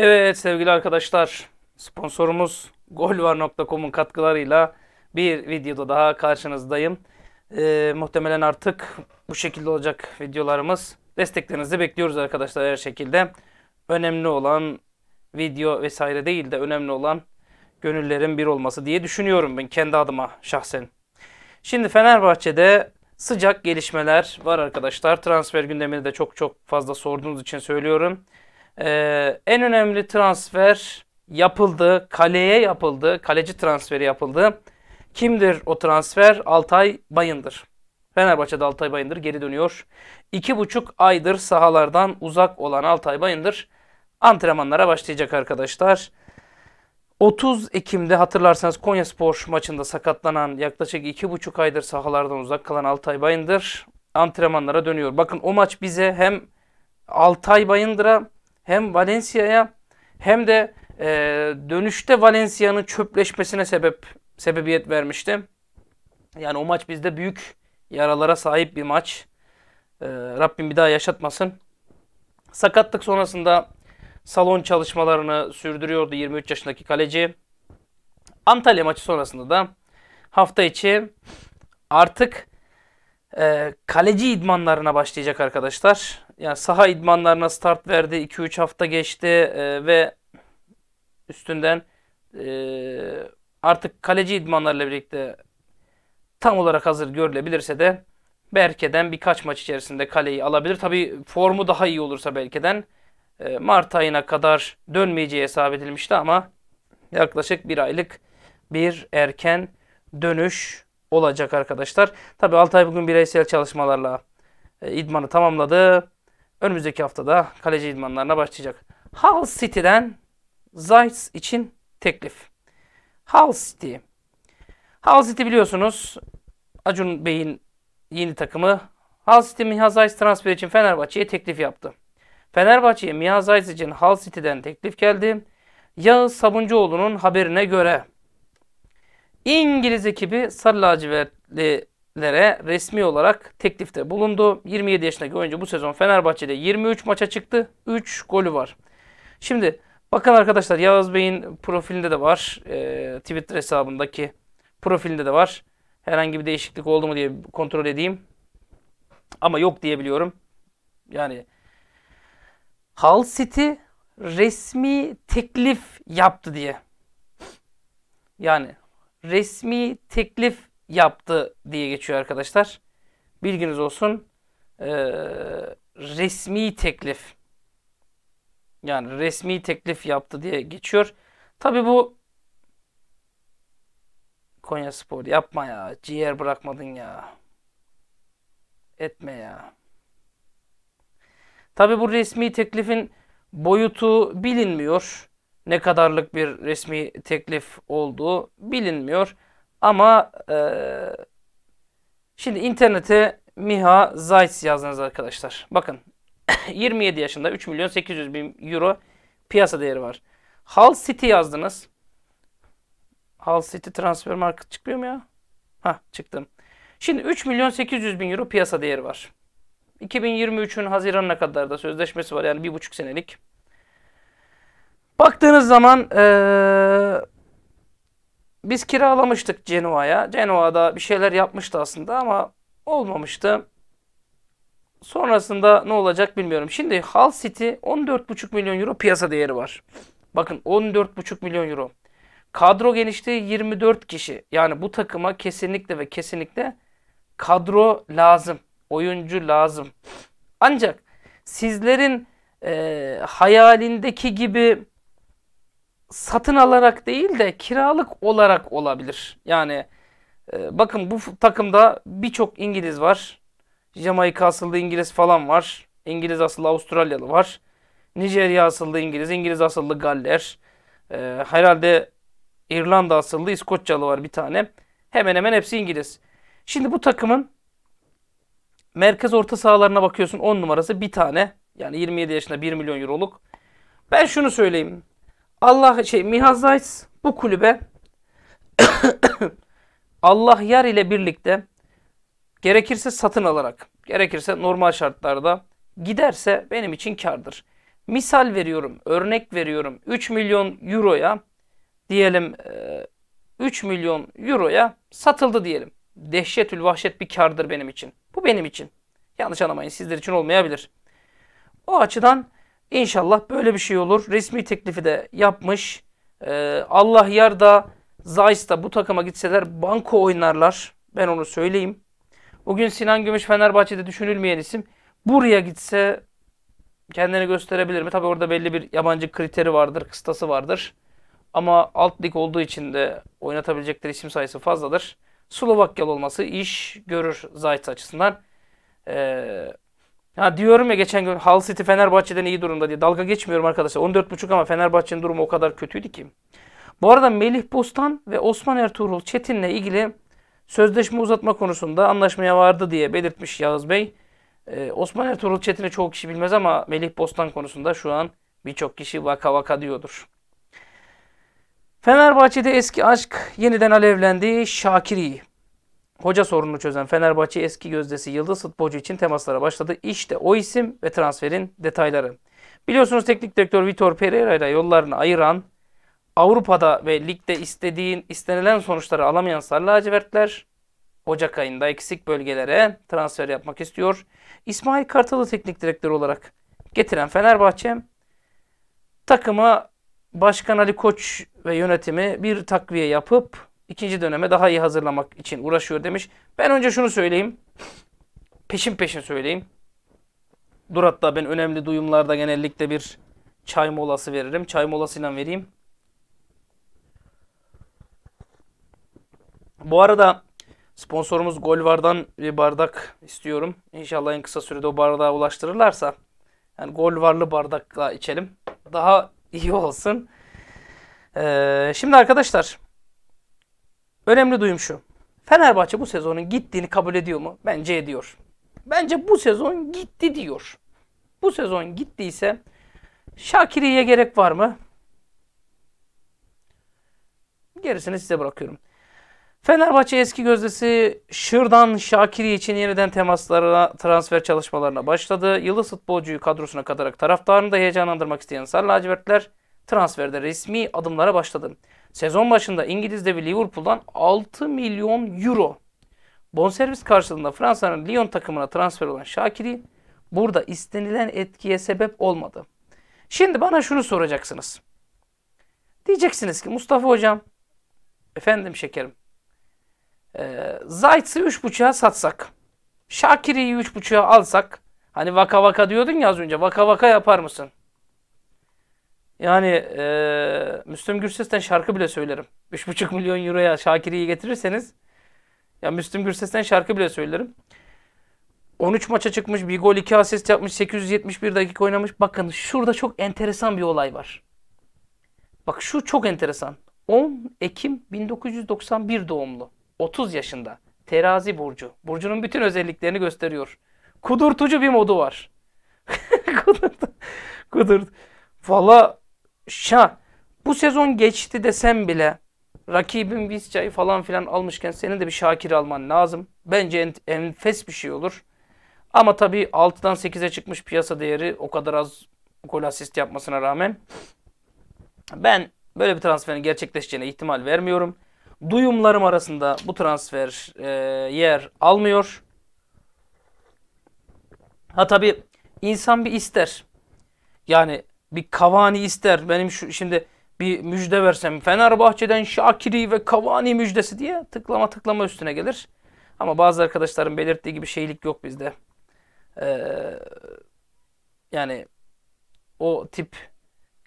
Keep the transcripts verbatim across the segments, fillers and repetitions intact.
Evet sevgili arkadaşlar, sponsorumuz golvar nokta com'un katkılarıyla bir videoda daha karşınızdayım. Ee, muhtemelen artık bu şekilde olacak videolarımız. Desteklerinizi bekliyoruz arkadaşlar her şekilde. Önemli olan video vesaire değil de önemli olan gönüllerin bir olması diye düşünüyorum ben kendi adıma şahsen. Şimdi Fenerbahçe'de sıcak gelişmeler var arkadaşlar. Transfer gündemini de çok çok fazla sorduğunuz için söylüyorum. Ee, en önemli transfer yapıldı. Kaleye yapıldı. Kaleci transferi yapıldı. Kimdir o transfer? Altay Bayındır. Fenerbahçe'de Altay Bayındır geri dönüyor. iki buçuk aydır sahalardan uzak olan Altay Bayındır antrenmanlara başlayacak arkadaşlar. otuz Ekim'de hatırlarsanız Konyaspor maçında sakatlanan, yaklaşık iki buçuk aydır sahalardan uzak kalan Altay Bayındır antrenmanlara dönüyor. Bakın o maç bize hem Altay Bayındır'a hem Valencia'ya hem de e, dönüşte Valencia'nın çöpleşmesine sebep sebebiyet vermişti. Yani o maç bizde büyük yaralara sahip bir maç. E, Rabbim bir daha yaşatmasın. Sakatlık sonrasında salon çalışmalarını sürdürüyordu yirmi üç yaşındaki kaleci. Antalya maçı sonrasında da hafta içi artık e, kaleci idmanlarına başlayacak arkadaşlar. Yani saha idmanlarına start verdi. iki üç hafta geçti e, ve üstünden e, artık kaleci idmanlarıyla birlikte tam olarak hazır görülebilirse de Berke'den birkaç maç içerisinde kaleyi alabilir. Tabii formu daha iyi olursa Berke'den Mart ayına kadar dönmeyeceği hesap edilmişti ama yaklaşık bir aylık bir erken dönüş olacak arkadaşlar. Tabii Altay bugün bireysel çalışmalarla idmanı tamamladı. Önümüzdeki haftada kaleci idmanlarına başlayacak. Hull City'den Zajc için teklif. Hull City. Hull City biliyorsunuz Acun Bey'in yeni takımı. Hull City Miha Zajc transfer için Fenerbahçe'ye teklif yaptı. Fenerbahçe'ye Miha Zajc için Hull City'den teklif geldi. Yağız Sabuncuoğlu'nun haberine göre İngiliz ekibi sarı lacivertlilere resmi olarak teklifte bulundu. yirmi yedi yaşındaki oyuncu bu sezon Fenerbahçe'de yirmi üç maça çıktı. üç golü var. Şimdi bakın arkadaşlar, Yağız Bey'in profilinde de var. E, Twitter hesabındaki profilinde de var. Herhangi bir değişiklik oldu mu diye kontrol edeyim. Ama yok diyebiliyorum. Yani Hull City resmi teklif yaptı diye. Yani resmi teklif yaptı diye geçiyor arkadaşlar. Bilginiz olsun. Ee, resmi teklif. Yani resmi teklif yaptı diye geçiyor. Tabii bu Konyaspor, yapma ya. Ciğer bırakmadın ya. Etme ya. Tabi bu resmi teklifin boyutu bilinmiyor. Ne kadarlık bir resmi teklif olduğu bilinmiyor. Ama e, şimdi internete Miha Zajc yazdınız arkadaşlar. Bakın yirmi yedi yaşında üç milyon sekiz yüz bin euro piyasa değeri var. Hull City yazdınız. Hull City transfer market çıkmıyor mu ya? Hah, çıktım. Şimdi üç milyon sekiz yüz bin euro piyasa değeri var. iki bin yirmi üçün Haziran'ına kadar da sözleşmesi var. Yani bir buçuk senelik. Baktığınız zaman ee, biz kiralamıştık Genova'ya. Genova'da bir şeyler yapmıştı aslında ama olmamıştı. Sonrasında ne olacak bilmiyorum. Şimdi Hull City on dört buçuk milyon euro piyasa değeri var. Bakın on dört buçuk milyon euro. Kadro genişliği yirmi dört kişi. Yani bu takıma kesinlikle ve kesinlikle kadro lazım. Oyuncu lazım. Ancak sizlerin e, hayalindeki gibi satın alarak değil de kiralık olarak olabilir. Yani e, bakın bu takımda birçok İngiliz var. Jamaika asıllı İngiliz falan var. İngiliz asıllı Avustralyalı var. Nijerya asıllı İngiliz, İngiliz asıllı Galler. E, herhalde İrlanda asıllı İskoçyalı var bir tane. Hemen hemen hepsi İngiliz. Şimdi bu takımın merkez orta sahalarına bakıyorsun, on numarası bir tane. Yani yirmi yedi yaşında bir milyon euroluk. Ben şunu söyleyeyim. Allah şey Miha Zajc bu kulübe Allah yar ile birlikte gerekirse satın alarak, gerekirse normal şartlarda giderse benim için kârdır. Misal veriyorum, örnek veriyorum. üç milyon euroya diyelim, üç milyon euroya satıldı diyelim. Dehşetül vahşet bir kardır benim için. Bu benim için. Yanlış anlamayın, sizler için olmayabilir. O açıdan inşallah böyle bir şey olur. Resmi teklifi de yapmış. Ee, Allah yar da Zajc da bu takıma gitseler banko oynarlar. Ben onu söyleyeyim. Bugün Sinan Gümüş Fenerbahçe'de düşünülmeyen isim. Buraya gitse kendini gösterebilir mi? Tabii orada belli bir yabancı kriteri vardır, kıstası vardır. Ama alt lig olduğu için de oynatabilecekleri isim sayısı fazladır. Slovakyalı olması iş görür Zajc açısından. Ee, ha diyorum ya geçen gün Hull City Fenerbahçe'den iyi durumda diye. Dalga geçmiyorum arkadaşlar. on dört buçuk ama Fenerbahçe'nin durumu o kadar kötüydü ki. Bu arada Melih Bostan ve Osman Ertuğrul Çetin'le ilgili sözleşme uzatma konusunda anlaşmaya vardı diye belirtmiş Yağız Bey. Ee, Osman Ertuğrul Çetin'i çoğu kişi bilmez ama Melih Bostan konusunda şu an birçok kişi vaka vaka diyordur. Fenerbahçe'de eski aşk yeniden alevlendi. Shaqiri. Hoca sorununu çözen Fenerbahçe eski gözdesi yıldız futbolcu için temaslara başladı. İşte o isim ve transferin detayları. Biliyorsunuz teknik direktör Vitor Pereira ile yollarını ayıran, Avrupa'da ve ligde istediğin istenilen sonuçları alamayan sarı lacivertler Ocak ayında eksik bölgelere transfer yapmak istiyor. İsmail Kartal'ı teknik direktör olarak getiren Fenerbahçe takıma Başkan Ali Koç ve yönetimi bir takviye yapıp İkinci döneme daha iyi hazırlamak için uğraşıyor demiş. Ben önce şunu söyleyeyim. Peşin peşin söyleyeyim. Dur hatta ben önemli duyumlarda genellikle bir çay molası veririm. Çay molasıyla vereyim. Bu arada sponsorumuz Golvar'dan bir bardak istiyorum. İnşallah en kısa sürede o bardağa ulaştırırlarsa. Yani Golvar'lı bardakla içelim. Daha iyi olsun. Ee, şimdi arkadaşlar. Önemli duyum şu. Fenerbahçe bu sezonun gittiğini kabul ediyor mu? Bence ediyor. Bence bu sezon gitti diyor. Bu sezon gittiyse Shaqiri'ye gerek var mı? Gerisini size bırakıyorum. Fenerbahçe eski gözdesi Xherdan Shaqiri için yeniden temaslara, transfer çalışmalarına başladı. Yıldız futbolcuyu kadrosuna katarak taraftarını da heyecanlandırmak isteyen sarı lacivertler transferde resmi adımlara başladı. Sezon başında İngiliz devi Liverpool'dan altı milyon euro bonservis karşılığında Fransa'nın Lyon takımına transfer olan Shaqiri burada istenilen etkiye sebep olmadı. Şimdi bana şunu soracaksınız. Diyeceksiniz ki Mustafa hocam, efendim şekerim, ee, Zajc'ı üç buçuğa satsak, Shaqiri'yi üç buçuğa alsak, hani vaka vaka diyordun ya az önce, vaka vaka yapar mısın? Yani e, Müslüm Gürses'ten şarkı bile söylerim. üç buçuk milyon euroya Shaqiri'yi getirirseniz ya Müslüm Gürses'ten şarkı bile söylerim. on üç maça çıkmış, bir gol, iki asist yapmış, sekiz yüz yetmiş bir dakika oynamış. Bakın şurada çok enteresan bir olay var. Bak şu çok enteresan. on Ekim bin dokuz yüz doksan bir doğumlu. otuz yaşında. Terazi burcu. Burcunun bütün özelliklerini gösteriyor. Kudurtucu bir modu var. Kudurt. Kudurt. Valla şa bu sezon geçti desem bile rakibin Visca'yı falan filan almışken senin de bir Shaqiri alman lazım. Bence en, enfes bir şey olur. Ama tabii altıdan sekize çıkmış piyasa değeri o kadar az gol asist yapmasına rağmen ben böyle bir transferin gerçekleşeceğine ihtimal vermiyorum. Duyumlarım arasında bu transfer e, yer almıyor. Ha tabii insan bir ister. Yani bir Cavani ister. Benim şu, şimdi bir müjde versem Fenerbahçe'den Shaqiri ve Cavani müjdesi diye tıklama tıklama üstüne gelir. Ama bazı arkadaşların belirttiği gibi şeylik yok bizde. Ee, yani o tip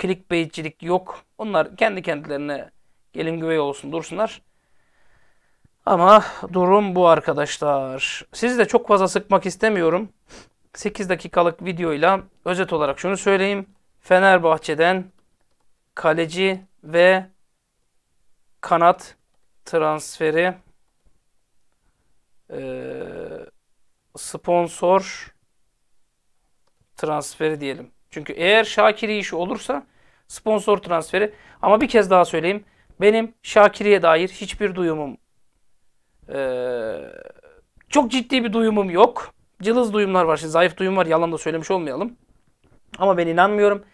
clickbaitçilik yok. Onlar kendi kendilerine gelin güvey olsun dursunlar. Ama durum bu arkadaşlar. Sizi de çok fazla sıkmak istemiyorum. sekiz dakikalık videoyla özet olarak şunu söyleyeyim. Fenerbahçe'den kaleci ve kanat transferi sponsor transferi diyelim. Çünkü eğer Shaqiri işi olursa sponsor transferi. Ama bir kez daha söyleyeyim. Benim Shaqiri'ye dair hiçbir duyumum, çok ciddi bir duyumum yok. Cılız duyumlar var. Şimdi zayıf duyum var. Yalan da söylemiş olmayalım. Ama ben inanmıyorum.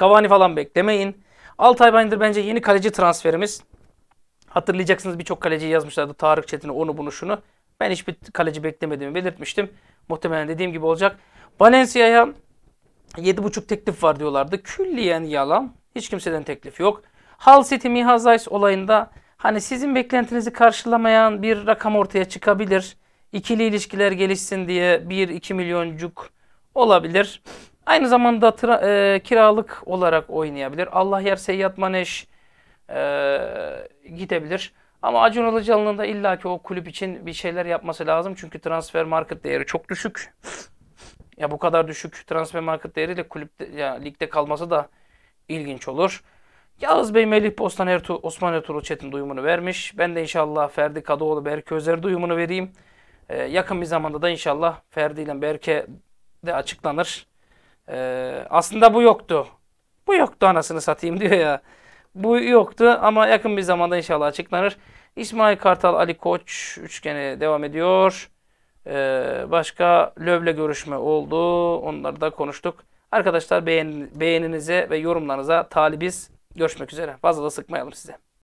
Cavani falan beklemeyin. Altay Bayındır bence yeni kaleci transferimiz. Hatırlayacaksınız birçok kaleciyi yazmışlardı. Tarık Çetin'i, onu bunu şunu. Ben hiçbir kaleci beklemediğimi belirtmiştim. Muhtemelen dediğim gibi olacak. Valencia'ya yedi buçuk teklif var diyorlardı. Külliyen yalan. Hiç kimseden teklif yok. Hull City Miha Zajc olayında hani sizin beklentinizi karşılamayan bir rakam ortaya çıkabilir. İkili ilişkiler gelişsin diye bir iki milyoncuk olabilir. Aynı zamanda e, kiralık olarak oynayabilir. Allah yer Seyyat Maneş e, gidebilir. Ama Acun Ilıcalı'nın da illaki o kulüp için bir şeyler yapması lazım. Çünkü transfer market değeri çok düşük. Ya bu kadar düşük transfer market değeriyle kulüpte, ya ligde kalması da ilginç olur. Yağız Bey Melih Bostan Ertuğ, Osman Ertuğrul Çetin duyumunu vermiş. Ben de inşallah Ferdi Kadıoğlu, Berke Özer duyumunu vereyim. Ee, yakın bir zamanda da inşallah Ferdi ile Berke de açıklanır. Ee, aslında bu yoktu. Bu yoktu anasını satayım diyor ya. Bu yoktu ama yakın bir zamanda inşallah açıklanır. İsmail Kartal, Ali Koç üçgeni devam ediyor. Ee, başka Löw'le görüşme oldu. Onları da konuştuk. Arkadaşlar beğen, beğeninize ve yorumlarınıza talibiz. Görüşmek üzere. Fazla da sıkmayalım size.